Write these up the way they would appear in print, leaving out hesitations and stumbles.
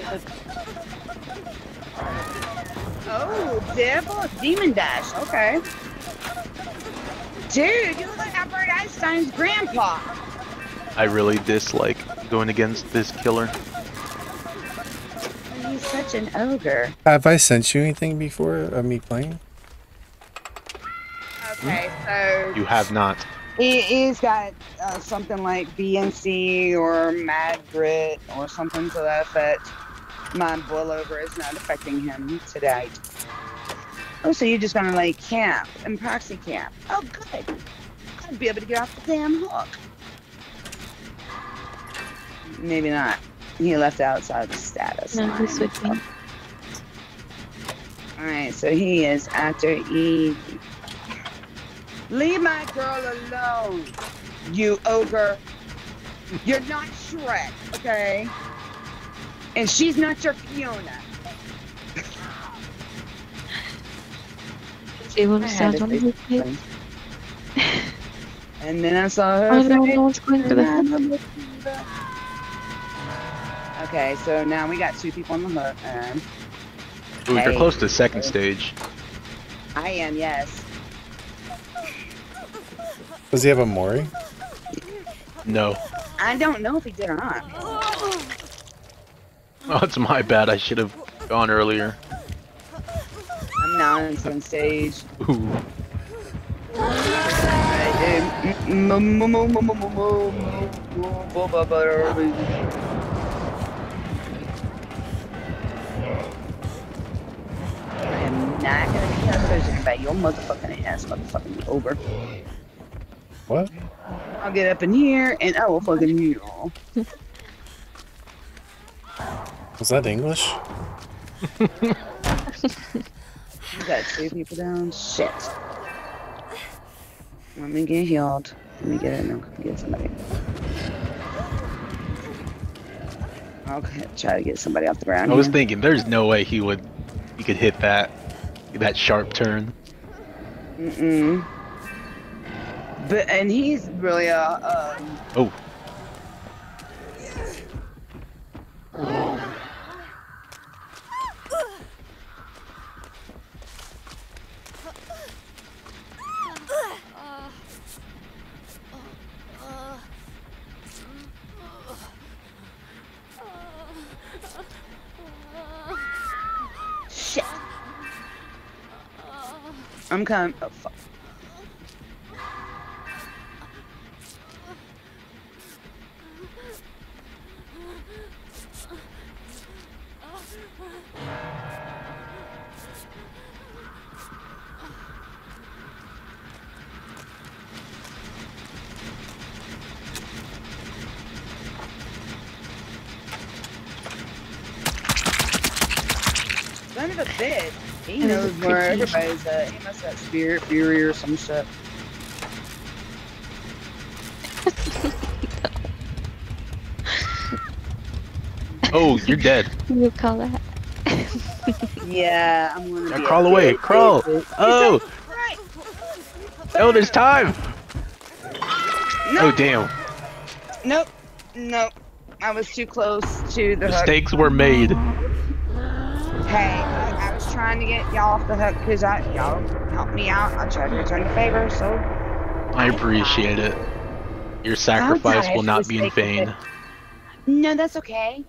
god. Oh, devil demon dash. Okay. Dude, you look like Albert Einstein's grandpa. I really dislike going against this killer. He's such an ogre. Have I sent you anything before of me playing? Okay, so... You have not. He's got something like BNC or Mad Grit or something to that effect. My boilover is not affecting him today. Oh, so you're just gonna like camp and proxy camp. Oh, good. I'd be able to get off the damn hook. Maybe not. He left outside the status. No, he's switching. Alright, so he is after Evie. Leave my girl alone, you ogre. You're not Shrek, okay? And she's not your Fiona. And then I saw her. I don't know what's going for that. Okay, so now we got two people on the hook. Ooh, hey. You're close to the second stage. I am, yes. Does he have a Mori? No. I don't know if he did or not. Oh, it's my bad. I should have gone earlier. I'm not on some stage. Ooh. I am not gonna be uncertain about your motherfucking ass, motherfucking over. What? I'll get up in here and I will fucking mule. Was that English? You got two people down? Shit. Let me get healed. Let me get in and get somebody. I'll try to get somebody off the ground. I was thinking, there's no way he could hit that. That sharp turn. Mm-mm. But and he's really oh. Oh. Shit. I'm coming. Oh, fuck. Son of a bitch. He knows where everybody's at. He must have Spirit Fury or some shit. Oh, you're dead. You call that? Yeah, I'm gonna. Now crawl away, crawl! Oh! Oh, there's time! No. Oh, damn. Nope, nope. I was too close to the mistakes hook. Were made. Hey. Trying to get y'all off the hook because y'all helped me out. I tried to return the favor, so I appreciate it. Your sacrifice will not be in vain. No, that's okay.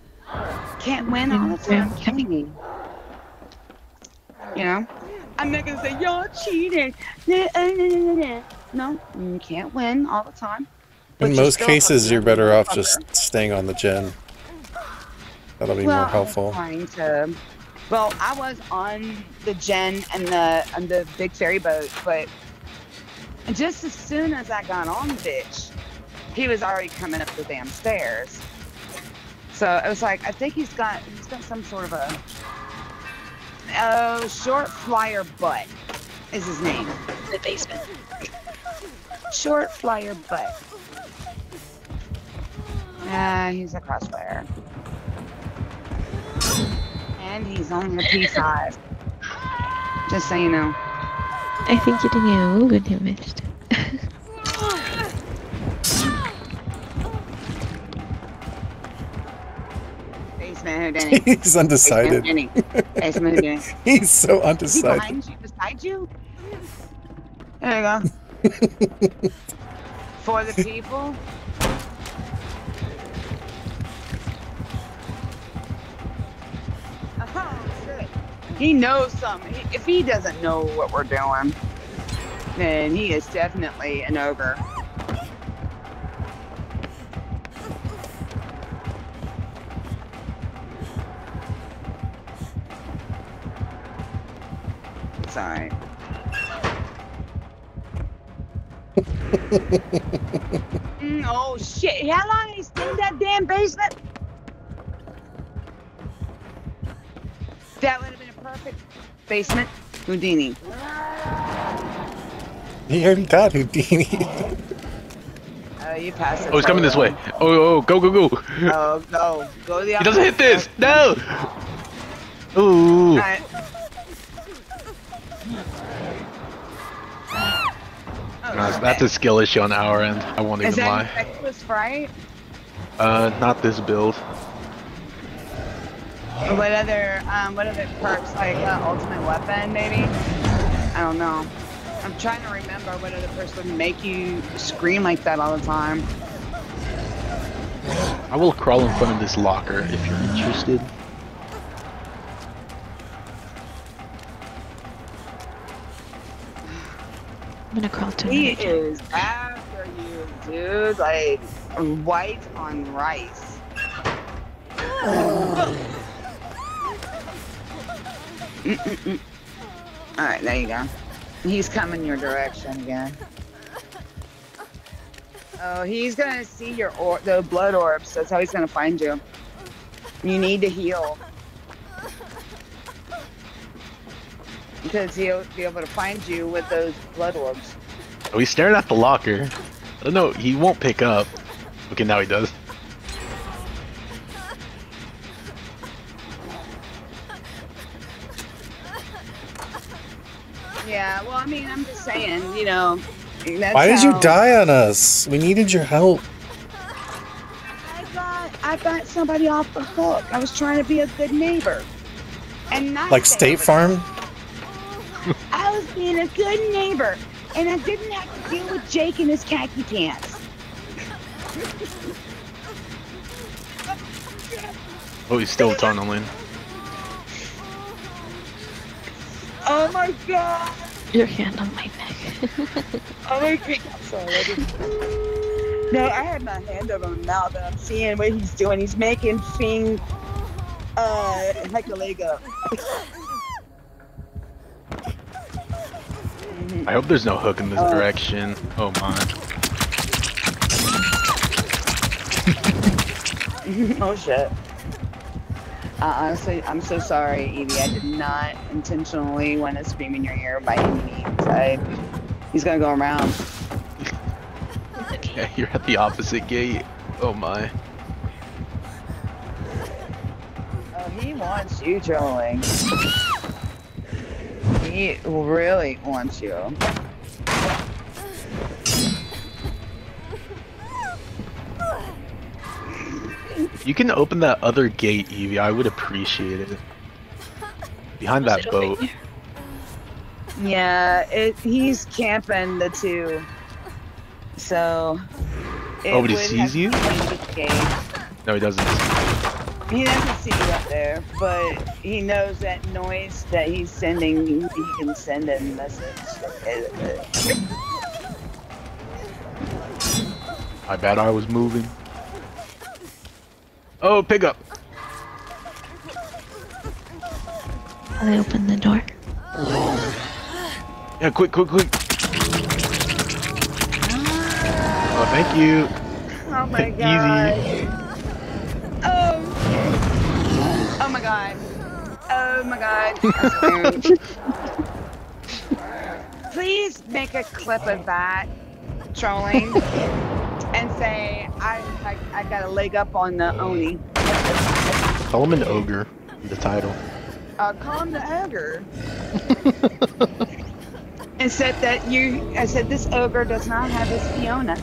Can't win all the time. Kidding me. You know, I'm not gonna say y'all cheated. No, you can't win all the time. In most cases, you're better off just staying on the gen. That'll be more helpful. Well, I was on the gen and the big ferry boat, but just as soon as I got on, bitch, he was already coming up the damn stairs. So I was like, I think he's got some sort of a Short Fryer Butt is his name. The basement. Short Fryer Butt. He's a crossfire. And he's on the P5. Just so you know. I think you did a little good damage. He's moved any. He's undecided. He's moved any. He's so undecided. Is he behind you, beside you? There you go. For the people. Oh, shit. He knows something. If he doesn't know what we're doing, then he is definitely an ogre. Sorry. Oh shit, how long he stayed in that damn basement? That would have been a perfect basement Houdini. He already got Houdini. Oh, you passed it. Oh, he's coming this way. Oh, go, go, go. Oh, go. Go the opposite. He doesn't hit this. No. Ooh. All right. Okay. That's a skill issue on our end. I won't even lie. Is that infectious fright? Not this build. What other perks, like ultimate weapon, maybe? I don't know. I'm trying to remember what other perks would make you scream like that all the time. I will crawl in front of this locker if you're interested. I'm gonna crawl to him. He is after you, dude. Like white on rice. All right, there you go. He's coming your direction again. Oh, he's gonna see your the blood orbs. That's how he's gonna find you. You need to heal. Because he'll be able to find you with those blood orbs. Oh, he's staring at the locker. Oh no, he won't pick up. Okay, now he does. Yeah, well, I mean, I'm just saying, you know. Why did you die on us? We needed your help. I got somebody off the hook. I was trying to be a good neighbor. And not like State Farm? I was being a good neighbor, and I didn't have to deal with Jake in his khaki pants. Oh, he's still tunneling. Oh my god! Your hand on my neck. Oh my god! I'm sorry, I didn't... No, I had my hand over my mouth, and I'm seeing what he's doing. He's making thing, like a Lego. I hope there's no hook in this direction. Oh my. Oh shit. Honestly, I'm so sorry, Evie. I did not intentionally want to scream in your ear by any means. He's gonna go around. Okay, you're at the opposite gate. Oh my. Oh, he wants you trolling. He really wants you. You can open that other gate, Evie. I would appreciate it. Behind that boat. Yeah, he's camping the two. So. Oh, but he sees you? No, he doesn't. He doesn't see you up there, but he knows that noise that he's sending. He can send a message. I bet I was moving. Oh, pick up. I open the door. Yeah, quick, quick, quick. Oh, thank you. Oh my god. Easy. Oh. Oh my god. Oh my god. Please make a clip of that trolling. And say, I got a leg up on the Oni. Call him an ogre, the title. Call him the ogre. And said that I said this ogre does not have his Fiona.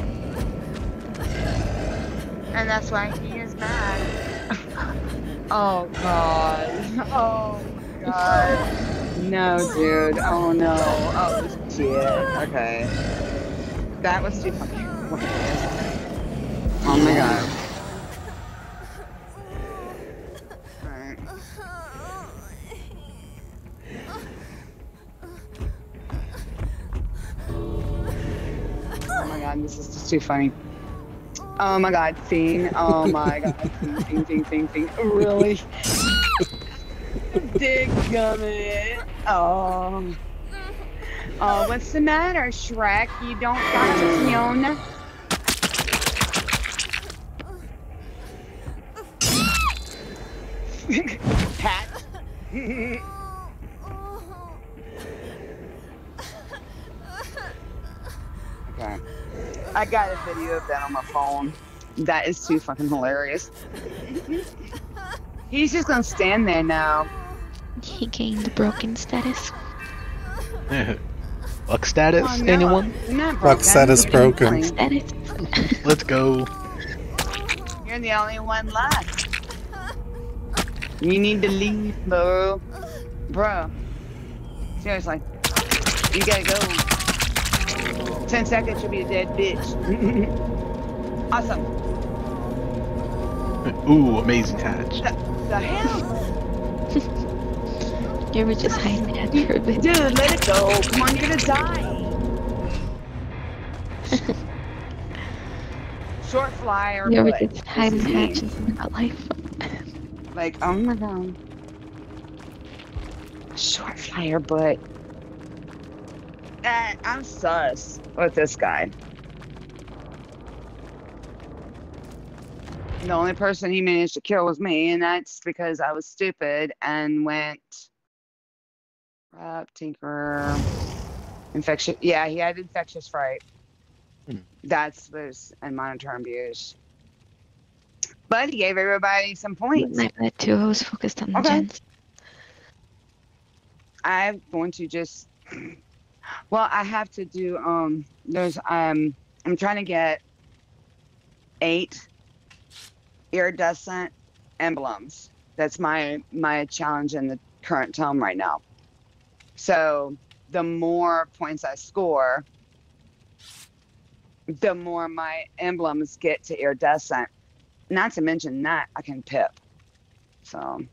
And that's why he is mad. Oh god. Oh god. No, dude. Oh no. Oh shit. Okay. That was too fucking weird. Oh my god. This is just too funny. Oh my god, scene. Oh my god, scene. Really? Dick-gummit. Oh. Oh, what's the matter, Shrek? You don't got your Fiona? Pat? Okay. I got a video of that on my phone. That is too fucking hilarious. He's just gonna stand there now. He gained the broken status. Fuck status, oh, no. Anyone? Fuck status broken. Status. Let's go. You're the only one left. You need to leave, bro. Bro. Seriously. You gotta go. 10 seconds, you'll be a dead bitch. Awesome. Ooh, amazing hatch. The hell? You were just hiding that for a bit. Dude, let it go. Come on, you're gonna die. Short flyer. You were just hiding hatches in my life. Like, oh my god. Short flyer butt. I'm sus with this guy. The only person he managed to kill was me, and that's because I was stupid and went tinker infectious. Yeah, he had infectious fright. That's loose and monitor abuse. But he gave everybody some points. I had two. I was focused on the gens. I'm going to just. Well, I have to do, there's, I'm trying to get 8 iridescent emblems. That's my challenge in the current tome right now. So the more points I score, the more my emblems get to iridescent. Not to mention that I can pip. So